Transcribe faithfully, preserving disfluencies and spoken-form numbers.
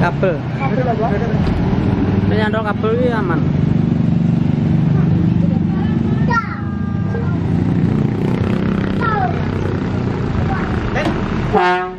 kabel penyandang kabel ini aman. Wow.